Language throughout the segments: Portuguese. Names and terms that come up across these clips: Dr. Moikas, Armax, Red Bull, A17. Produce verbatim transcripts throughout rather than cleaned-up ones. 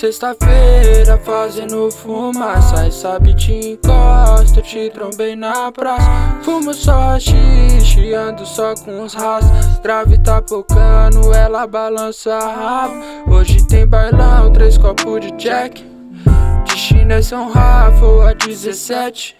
Sexta-feira fazendo fumaça, e sabe, te encosta, eu te trombei na praça. Fumo só xixi, ando só com os rastas. Trave tá pocando, ela balança rabo. Hoje tem bailão, três copos de Jack, de China São Rafa ou A dezessete.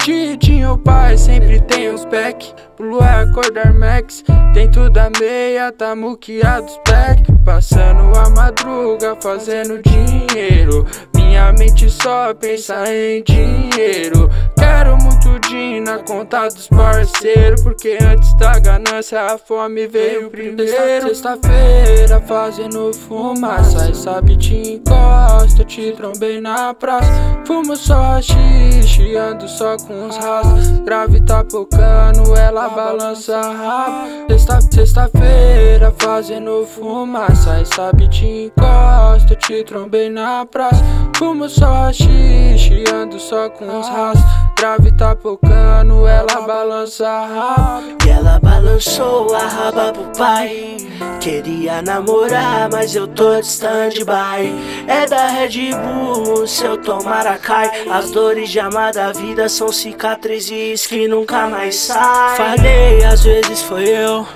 Tidinho pai, sempre tem uns pack. Blue é a cor da Armax, dentro da meia tá muqueado os pack. Passando a madruga fazendo dinheiro, minha mente só pensa em dinheiro. Quero muito din na conta dos parceiros, porque antes da ganância a fome veio primeiro. Sexta-feira fazendo fumaça, e sabe, te encosta, eu te trombei na praça. Fumo só xixi, ando só com os rastas. Grave tá pocando, ela balança rabo. Sexta-feira fazendo fumaça, e sabe, te encosta, eu te trombei na praça. Fumo só xixi, ando só com os rastas. Grave tá pocando, ela balança a raba. E ela balançou a raba pro pai. Queria namorar, mas eu tô de stand-by. É da Red Bull, seu Tomaracai. As dores de amar da vida são cicatrizes que nunca mais saem. Falei, às vezes foi eu,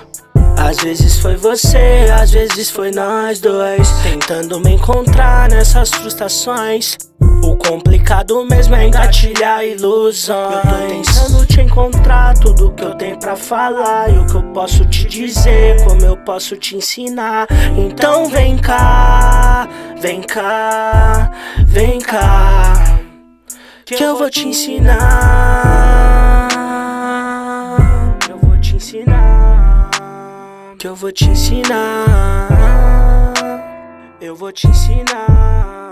às vezes foi você, às vezes foi nós dois, tentando me encontrar nessas frustrações. O complicado mesmo é engatilhar ilusões. Eu tô tentando te encontrar, tudo que eu tenho pra falar, e o que eu posso te dizer, como eu posso te ensinar. Então vem cá, vem cá, vem cá, que eu vou te ensinar, que eu vou te ensinar, que eu vou te ensinar, eu vou te ensinar,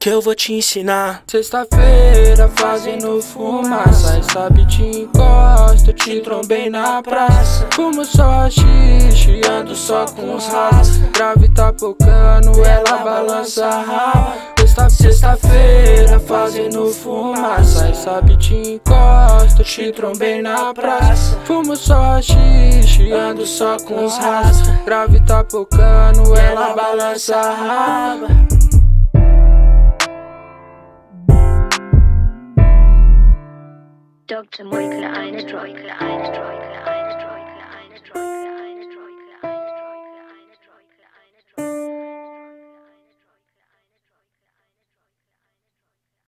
que eu vou te ensinar. Sexta-feira fazendo fumaça, e sabe, te encosta, eu te trombei na praça. Fumo só xixi, ando só com os rastas. Grave tá pocando, ela balança rabo. Sexta-feira fazendo fumaça, e sabe, te encosta, eu te trombei na praça. Fumo só xixi, ando só com os rastas. Grave tá pocando, ela balança rabo. doutor Moikas, eine Troika, eine Troika.